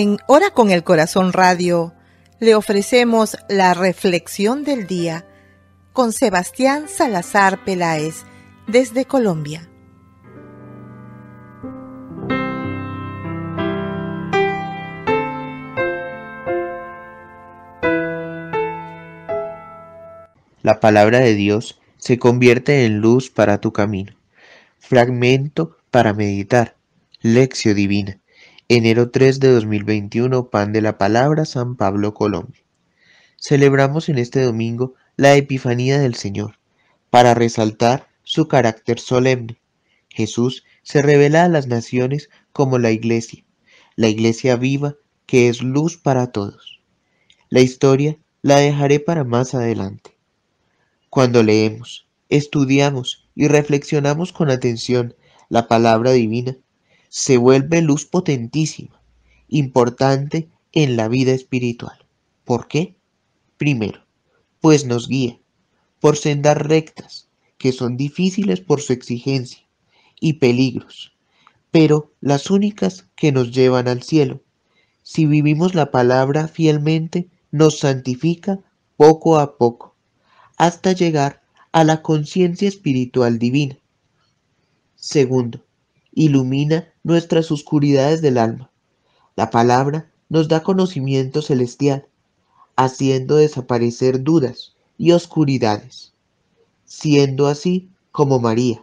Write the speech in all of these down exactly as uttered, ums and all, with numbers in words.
En Hora con el Corazón Radio le ofrecemos la reflexión del día con Sebastián Salazar Peláez desde Colombia. La palabra de Dios se convierte en luz para tu camino. Fragmento para meditar. Lección divina. enero tres de dos mil veintiuno, Pan de la Palabra, San Pablo, Colombia. Celebramos en este domingo la Epifanía del Señor, para resaltar su carácter solemne. Jesús se revela a las naciones como la Iglesia, la Iglesia viva que es luz para todos. La historia la dejaré para más adelante. Cuando leemos, estudiamos y reflexionamos con atención la palabra divina, se vuelve luz potentísima, importante en la vida espiritual. ¿Por qué? Primero, pues nos guía por sendas rectas, que son difíciles por su exigencia, y peligros, pero las únicas que nos llevan al cielo. Si vivimos la palabra fielmente, nos santifica poco a poco, hasta llegar a la conciencia espiritual divina. Segundo, ilumina nuestras oscuridades del alma. La palabra nos da conocimiento celestial, haciendo desaparecer dudas y oscuridades, siendo así como María,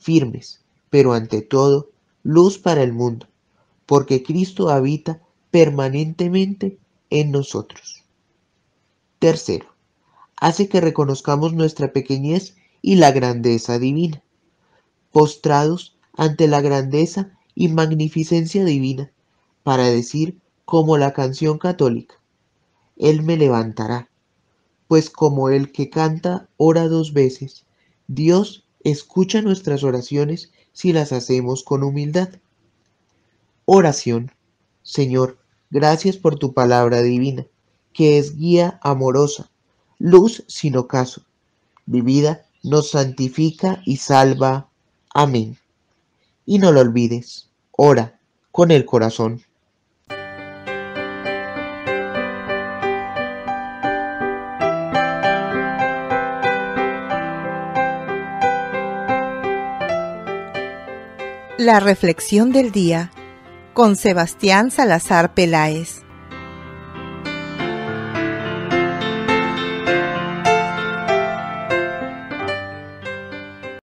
firmes, pero ante todo, luz para el mundo, porque Cristo habita permanentemente en nosotros. Tercero, hace que reconozcamos nuestra pequeñez y la grandeza divina, postrados ante la grandeza y magnificencia divina, para decir como la canción católica: Él me levantará, pues como el que canta ora dos veces, Dios escucha nuestras oraciones si las hacemos con humildad. Oración. Señor, gracias por tu palabra divina, que es guía amorosa, luz sin ocaso, vivida nos santifica y salva. Amén. Y no lo olvides, ora con el corazón. La reflexión del día con Sebastián Salazar Peláez.